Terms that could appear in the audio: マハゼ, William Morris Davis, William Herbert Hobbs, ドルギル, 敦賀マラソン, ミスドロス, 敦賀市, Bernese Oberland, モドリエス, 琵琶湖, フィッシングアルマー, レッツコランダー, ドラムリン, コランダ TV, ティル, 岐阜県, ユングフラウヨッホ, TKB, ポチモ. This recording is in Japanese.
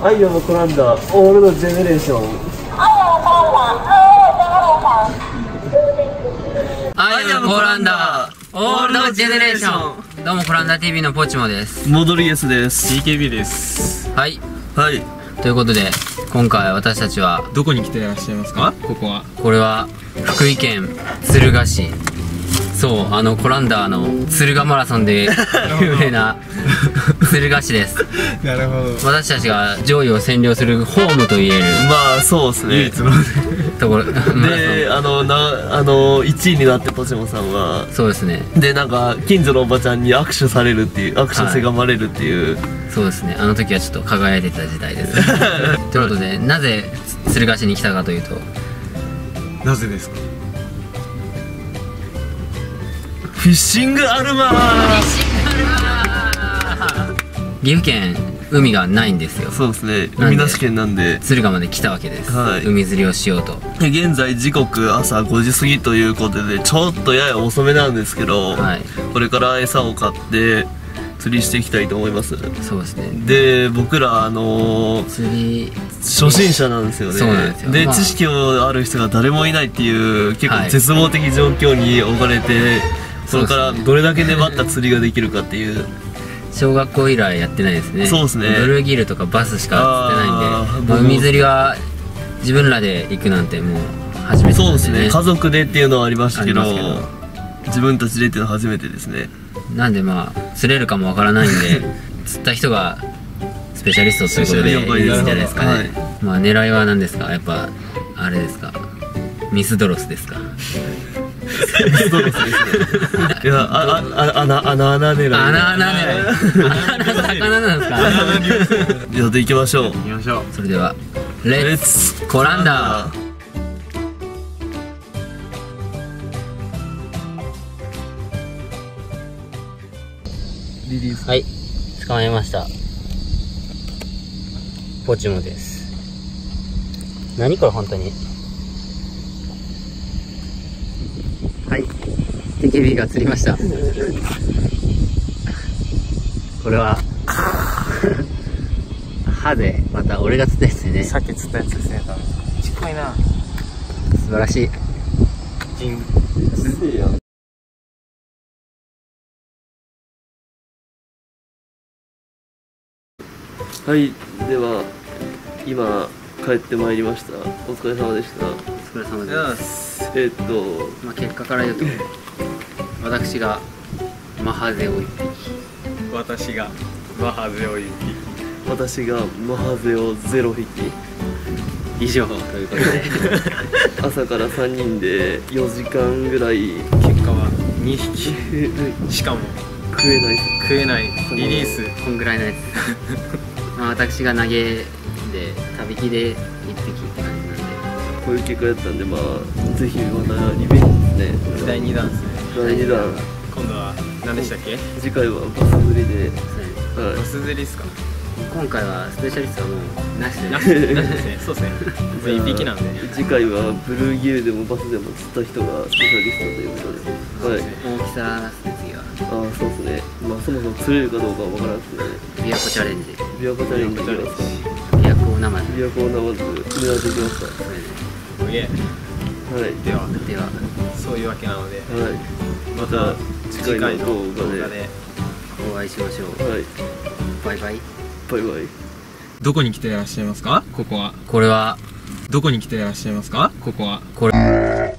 愛をもらんだオールドジェネレーション。愛をもらんだオールドジェネレーション。どうもコランダ TV のポチモです。モドリエスです。 TKB です。はいはい。ということで今回私たちはどこに来ていらっしゃいますか？ここはこれは福井県敦賀市。そう、コランダーの敦賀マラソンで有名な敦賀市です。なるほど。私たちが上位を占領するホームといえる、まあそうですね、唯一のところで、1位になってポチモさんはそうですね、でなんか近所のおばちゃんに握手されるっていう、握手せがまれるっていう、はい、そうですね、あの時はちょっと輝いてた時代です。ということで、なぜ敦賀市に来たかというと、なぜですか？フィッシングアルマー。岐阜県海がないんですよ。そうですね、海なし県なんで敦賀まで来たわけです、はい、海釣りをしようと。で現在時刻朝5時過ぎということで、ちょっとやや遅めなんですけど、はい、これから餌を買って釣りしていきたいと思います。そうですね。で僕ら釣り初心者なんですよね。そうなんですよ。で、まあ、知識をある人が誰もいないっていう結構絶望的状況に置かれて、はい、それからどれだけ粘った釣りができるかっていう。小学校以来やってないですね。そうですね。ドルギルとかバスしか釣ってないんで、海釣りは自分らで行くなんてもう初めてなんでね。そうですね。家族でっていうのはありましたけど、自分たちでっていうのは初めてですね。なんでまあ釣れるかもわからないんで、釣った人がスペシャリストということでいいんじゃないですかね。まあ狙いは何ですか？やっぱあれですか？ミスドロスですか？そうですね。いや、穴狙い。穴狙い。魚なんですか。やっていきましょう。それでは、レッツコランダー。リリース。はい、捕まえました。ポチモです。何これ本当に。はい、TKB が釣りました。これは歯で、また俺が釣ったやつでね。さっき釣ったやつですね。ちっこいな。素晴らしい。ジン。すげえよ。はい、では今帰ってまいりました。お疲れ様でした。お疲れ様です。まあ結果から言うと、私がマハゼを1匹、私がマハゼを1匹、私がマハゼを0匹以上ということで、朝から3人で4時間ぐらい、結果は2匹、しかも食えないリリースこんぐらいのやつ。まあ私が投げで旅引きで1匹。こういう結果やったんで、まあぜひまたリベンジですね。第2弾ですね。第2弾。今度は何でしたっけ？次回はバス釣りで。バス釣りですか？今回はスペシャリストはもうなしで。なしですね。そうですね。一匹なんで。次回はブルーギルでもバスでも釣った人がスペシャリストということで。はい。大きさですね。次は。ああ、そうですね。まあそもそも釣れるかどうかわからないですね。琵琶湖チャレンジ。琵琶湖チャレンジ。琵琶湖生で。琵琶湖生で狙っていきました。はい、ではそういうわけなので、はい、また次回の動画でお会いしましょう。はい、バイバイ。どこに来ていらっしゃいますか？ここは。これはどこに来ていらっしゃいますか？ここは。これ